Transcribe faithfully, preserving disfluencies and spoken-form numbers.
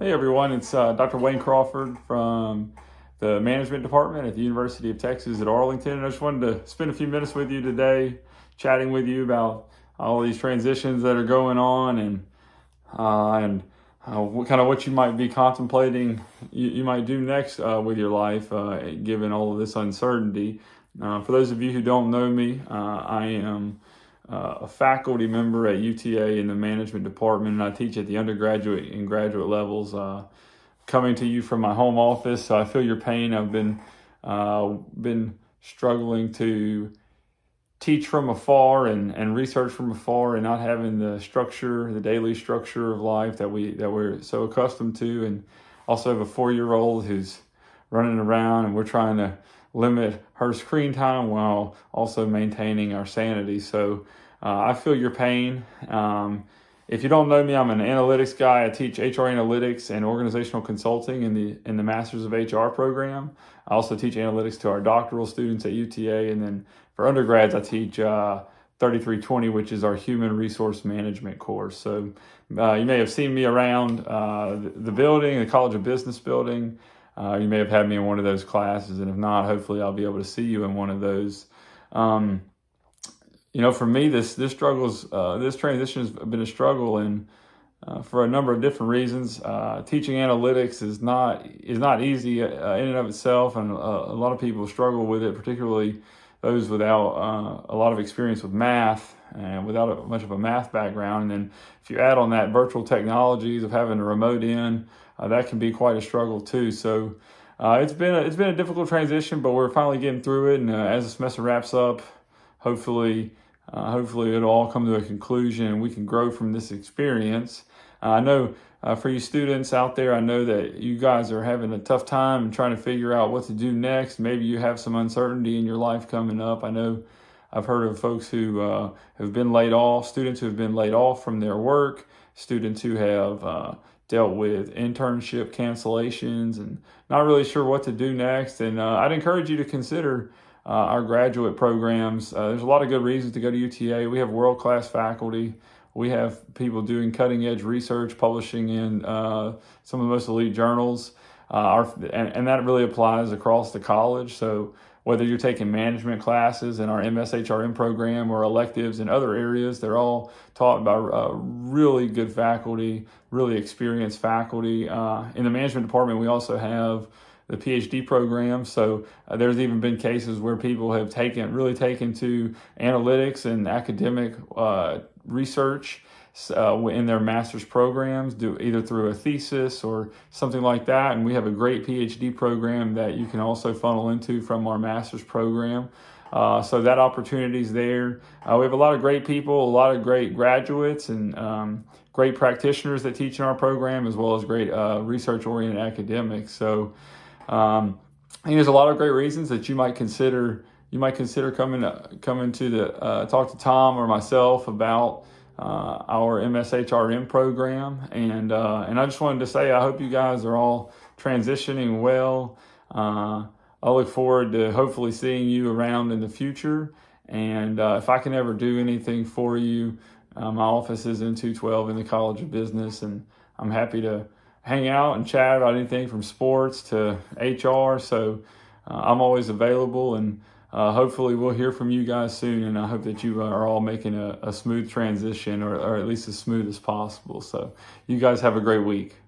Hey everyone, it's uh, Doctor Wayne Crawford from the Management Department at the University of Texas at Arlington. And I just wanted to spend a few minutes with you today, chatting with you about all these transitions that are going on and uh, and uh, what, kind of what you might be contemplating you, you might do next uh, with your life, uh, given all of this uncertainty. Uh, for those of you who don't know me, uh, I am Uh, a faculty member at U T A in the management department, and I teach at the undergraduate and graduate levels, uh, coming to you from my home office. So I feel your pain. I've been uh, been struggling to teach from afar and, and research from afar, and not having the structure, the daily structure of life that we that we're so accustomed to. And also have a four-year-old who's running around, and we're trying to limit her screen time while also maintaining our sanity. So uh, I feel your pain. Um, if you don't know me, I'm an analytics guy. I teach H R analytics and organizational consulting in the in the Masters of H R program. I also teach analytics to our doctoral students at U T A. And then for undergrads, I teach uh, thirty-three twenty, which is our human resource management course. So uh, you may have seen me around uh, the building, the College of Business building. Uh, you may have had me in one of those classes, and if not, hopefully I'll be able to see you in one of those. Um, you know, for me, this this struggles, uh, this transition has been a struggle, and uh, for a number of different reasons. Uh, teaching analytics is not is not easy uh, in and of itself, and uh, a lot of people struggle with it, particularly those without uh, a lot of experience with math and without a, much of a math background. And then if you add on that virtual technologies of having a remote in, Uh, that can be quite a struggle too. So uh, it's been a, it's been a difficult transition, but we're finally getting through it. And uh, as the semester wraps up, hopefully, uh, hopefully it'll all come to a conclusion and we can grow from this experience. Uh, I know uh, for you students out there, I know that you guys are having a tough time and trying to figure out what to do next. Maybe you have some uncertainty in your life coming up. I know I've heard of folks who uh, have been laid off, students who have been laid off from their work, students who have uh, dealt with internship cancellations and not really sure what to do next. And uh, I'd encourage you to consider uh, our graduate programs. Uh, there's a lot of good reasons to go to U T A. We have world-class faculty. We have people doing cutting-edge research, publishing in uh, some of the most elite journals. Uh, our, and, and that really applies across the college. So whether you're taking management classes in our M S H R M program or electives in other areas, they're all taught by uh, really good faculty, really experienced faculty. Uh, in the management department, we also have the P H D program. So uh, there's even been cases where people have taken, really taken to analytics and academic uh, research Uh, in their master's programs, do either through a thesis or something like that. And we have a great P H D program that you can also funnel into from our master's program. Uh, so that opportunity is there. Uh, we have a lot of great people, a lot of great graduates and um, great practitioners that teach in our program, as well as great uh, research-oriented academics. So um, I think there's a lot of great reasons that you might consider, you might consider coming, uh, coming to the, uh, talk to Tom or myself about Uh, our M S H R M program. And uh, and I just wanted to say I hope you guys are all transitioning well. Uh, I look forward to hopefully seeing you around in the future. And uh, if I can ever do anything for you, uh, my office is in two twelve in the College of Business, and I'm happy to hang out and chat about anything from sports to H R. So uh, I'm always available, and Uh, hopefully we'll hear from you guys soon, and I hope that you are all making a, a smooth transition, or, or at least as smooth as possible. So you guys have a great week.